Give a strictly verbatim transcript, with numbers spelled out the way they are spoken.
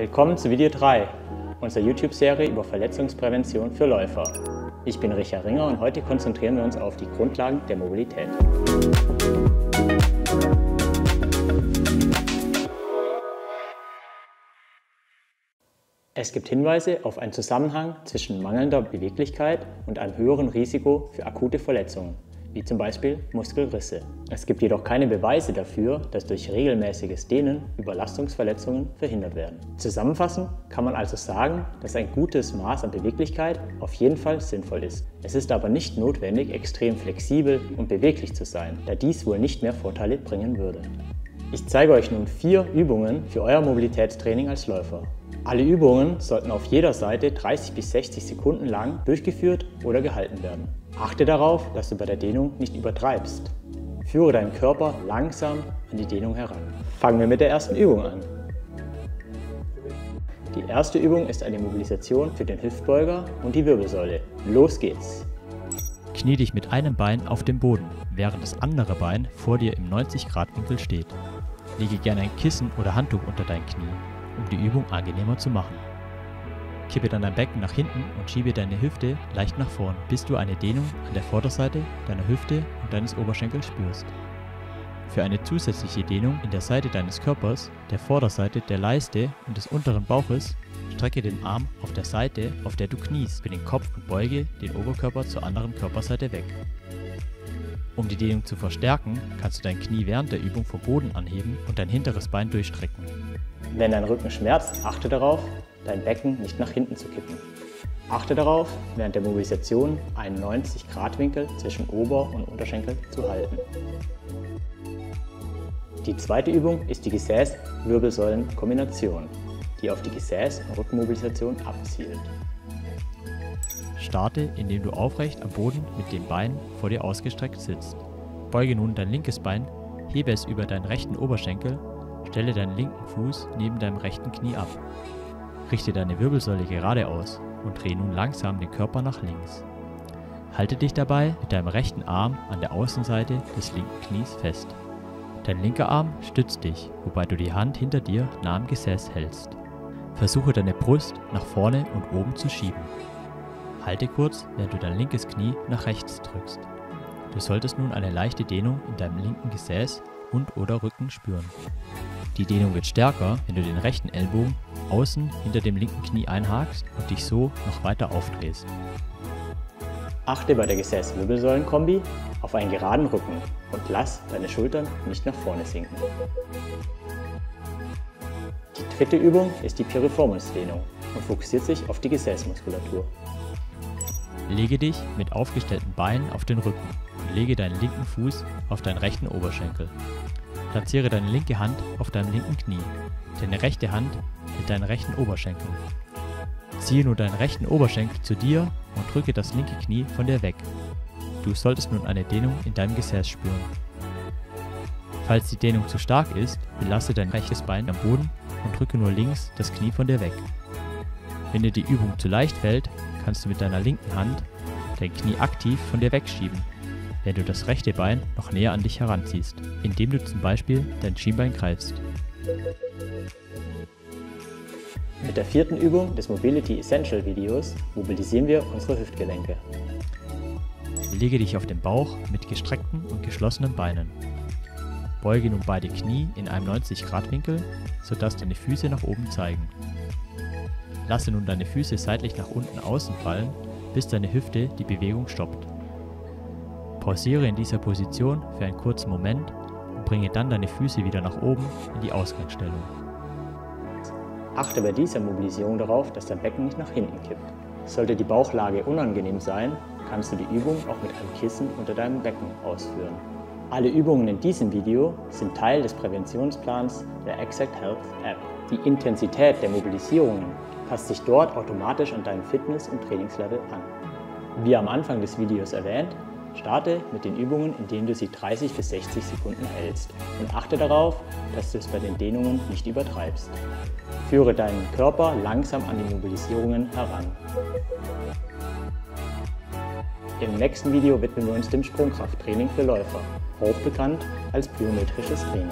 Willkommen zu Video drei, unserer YouTube-Serie über Verletzungsprävention für Läufer. Ich bin Richard Ringer und heute konzentrieren wir uns auf die Grundlagen der Mobilität. Es gibt Hinweise auf einen Zusammenhang zwischen mangelnder Beweglichkeit und einem höheren Risiko für akute Verletzungen, wie zum Beispiel Muskelrisse. Es gibt jedoch keine Beweise dafür, dass durch regelmäßiges Dehnen Überlastungsverletzungen verhindert werden. Zusammenfassend kann man also sagen, dass ein gutes Maß an Beweglichkeit auf jeden Fall sinnvoll ist. Es ist aber nicht notwendig, extrem flexibel und beweglich zu sein, da dies wohl nicht mehr Vorteile bringen würde. Ich zeige euch nun vier Übungen für euer Mobilitätstraining als Läufer. Alle Übungen sollten auf jeder Seite dreißig bis sechzig Sekunden lang durchgeführt oder gehalten werden. Achte darauf, dass du bei der Dehnung nicht übertreibst. Führe deinen Körper langsam an die Dehnung heran. Fangen wir mit der ersten Übung an. Die erste Übung ist eine Mobilisation für den Hüftbeuger und die Wirbelsäule. Los geht's! Knie dich mit einem Bein auf den Boden, während das andere Bein vor dir im neunzig Grad Winkel steht. Lege gerne ein Kissen oder Handtuch unter dein Knie, um die Übung angenehmer zu machen. Kippe dann dein Becken nach hinten und schiebe deine Hüfte leicht nach vorn, bis du eine Dehnung an der Vorderseite deiner Hüfte und deines Oberschenkels spürst. Für eine zusätzliche Dehnung in der Seite deines Körpers, der Vorderseite, der Leiste und des unteren Bauches, strecke den Arm auf der Seite, auf der du kniest, für den Kopf und beuge den Oberkörper zur anderen Körperseite weg. Um die Dehnung zu verstärken, kannst du dein Knie während der Übung vom Boden anheben und dein hinteres Bein durchstrecken. Wenn dein Rücken schmerzt, achte darauf, dein Becken nicht nach hinten zu kippen. Achte darauf, während der Mobilisation einen neunzig Grad Winkel zwischen Ober- und Unterschenkel zu halten. Die zweite Übung ist die Gesäß-Wirbelsäulen-Kombination, die auf die Gesäß- und Rückenmobilisation abzielt. Starte, indem du aufrecht am Boden mit den Beinen vor dir ausgestreckt sitzt. Beuge nun dein linkes Bein, hebe es über deinen rechten Oberschenkel, stelle deinen linken Fuß neben deinem rechten Knie ab. Richte deine Wirbelsäule gerade aus und drehe nun langsam den Körper nach links. Halte dich dabei mit deinem rechten Arm an der Außenseite des linken Knies fest. Dein linker Arm stützt dich, wobei du die Hand hinter dir nah am Gesäß hältst. Versuche deine Brust nach vorne und oben zu schieben. Halte kurz, während du dein linkes Knie nach rechts drückst. Du solltest nun eine leichte Dehnung in deinem linken Gesäß und oder Rücken spüren. Die Dehnung wird stärker, wenn du den rechten Ellbogen außen hinter dem linken Knie einhakst und dich so noch weiter aufdrehst. Achte bei der Gesäß-Wirbelsäulen-Kombi auf einen geraden Rücken und lass deine Schultern nicht nach vorne sinken. Die dritte Übung ist die Piriformis-Dehnung und fokussiert sich auf die Gesäßmuskulatur. Lege dich mit aufgestellten Beinen auf den Rücken und lege deinen linken Fuß auf deinen rechten Oberschenkel. Platziere deine linke Hand auf deinem linken Knie. Deine rechte Hand hält deinen rechten Oberschenkel. Ziehe nun deinen rechten Oberschenkel zu dir und drücke das linke Knie von dir weg. Du solltest nun eine Dehnung in deinem Gesäß spüren. Falls die Dehnung zu stark ist, belasse dein rechtes Bein am Boden und drücke nur links das Knie von dir weg. Wenn dir die Übung zu leicht fällt, kannst du mit deiner linken Hand dein Knie aktiv von dir wegschieben, während du das rechte Bein noch näher an dich heranziehst, indem du zum Beispiel dein Schienbein greifst. Mit der vierten Übung des Mobility Essential Videos mobilisieren wir unsere Hüftgelenke. Lege dich auf den Bauch mit gestreckten und geschlossenen Beinen. Beuge nun beide Knie in einem neunzig Grad Winkel, sodass deine Füße nach oben zeigen. Lasse nun deine Füße seitlich nach unten außen fallen, bis deine Hüfte die Bewegung stoppt. Pausiere in dieser Position für einen kurzen Moment und bringe dann deine Füße wieder nach oben in die Ausgangsstellung. Achte bei dieser Mobilisierung darauf, dass dein Becken nicht nach hinten kippt. Sollte die Bauchlage unangenehm sein, kannst du die Übung auch mit einem Kissen unter deinem Becken ausführen. Alle Übungen in diesem Video sind Teil des Präventionsplans der Exact Health App. Die Intensität der Mobilisierungen passt sich dort automatisch an deinen Fitness- und Trainingslevel an. Wie am Anfang des Videos erwähnt, starte mit den Übungen, in denen du sie dreißig bis sechzig Sekunden hältst und achte darauf, dass du es bei den Dehnungen nicht übertreibst. Führe deinen Körper langsam an die Mobilisierungen heran. Im nächsten Video widmen wir uns dem Sprungkrafttraining für Läufer, hochbekannt als plyometrisches Training.